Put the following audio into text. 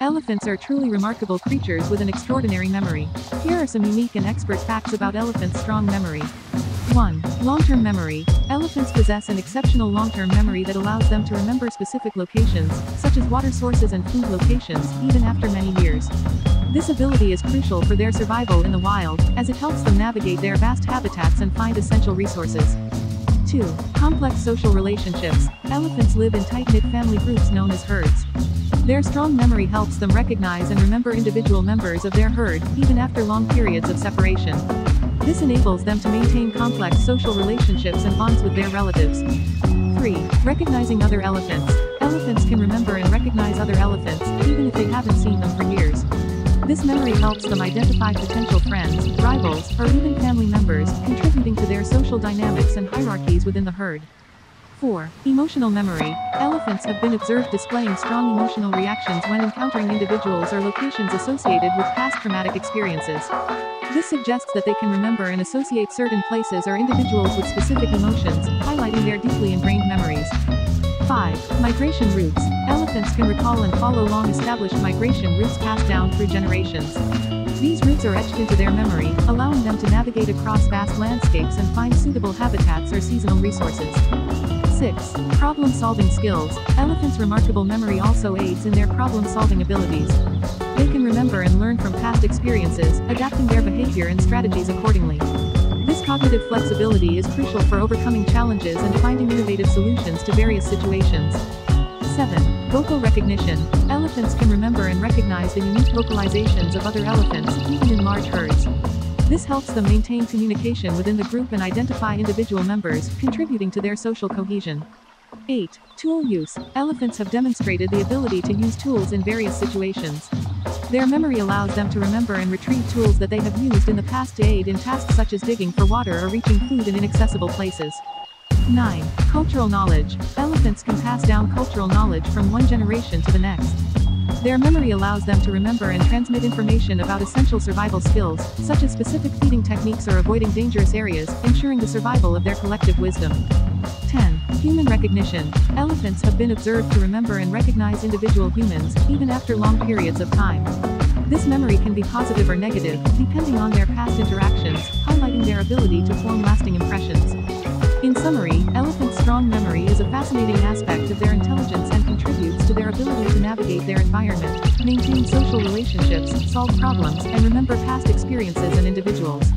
Elephants are truly remarkable creatures with an extraordinary memory. Here are some unique and expert facts about elephants' strong memory. 1. Long-term memory. Elephants possess an exceptional long-term memory that allows them to remember specific locations, such as water sources and food locations, even after many years. This ability is crucial for their survival in the wild, as it helps them navigate their vast habitats and find essential resources. 2. Complex social relationships. Elephants live in tight-knit family groups known as herds. Their strong memory helps them recognize and remember individual members of their herd, even after long periods of separation. This enables them to maintain complex social relationships and bonds with their relatives. 3. Recognizing other elephants. Elephants can remember and recognize other elephants, even if they haven't seen them for years. This memory helps them identify potential friends, rivals, or even family members, contributing to their social dynamics and hierarchies within the herd. 4. Emotional memory. Elephants have been observed displaying strong emotional reactions when encountering individuals or locations associated with past traumatic experiences. This suggests that they can remember and associate certain places or individuals with specific emotions, highlighting their deeply ingrained memories. 5. Migration routes. Elephants can recall and follow long-established migration routes passed down through generations. These roots are etched into their memory, allowing them to navigate across vast landscapes and find suitable habitats or seasonal resources. 6. Problem-solving skills. Elephants' remarkable memory also aids in their problem-solving abilities. They can remember and learn from past experiences, adapting their behavior and strategies accordingly. This cognitive flexibility is crucial for overcoming challenges and finding innovative solutions to various situations. 7. Vocal recognition. Elephants can remember and recognize the unique vocalizations of other elephants, even in large herds. This helps them maintain communication within the group and identify individual members, contributing to their social cohesion. 8. Tool use. Elephants have demonstrated the ability to use tools in various situations. Their memory allows them to remember and retrieve tools that they have used in the past to aid in tasks such as digging for water or reaching food in inaccessible places. 9. Cultural knowledge. Elephants can pass down cultural knowledge from one generation to the next. Their memory allows them to remember and transmit information about essential survival skills, such as specific feeding techniques or avoiding dangerous areas, ensuring the survival of their collective wisdom. 10. Human recognition. Elephants have been observed to remember and recognize individual humans, even after long periods of time. This memory can be positive or negative, depending on their past interactions, highlighting their ability to form lasting impressions. In summary, elephants' strong memory is a fascinating aspect of their intelligence and contributes to their ability to navigate their environment, maintain social relationships, solve problems, and remember past experiences and individuals.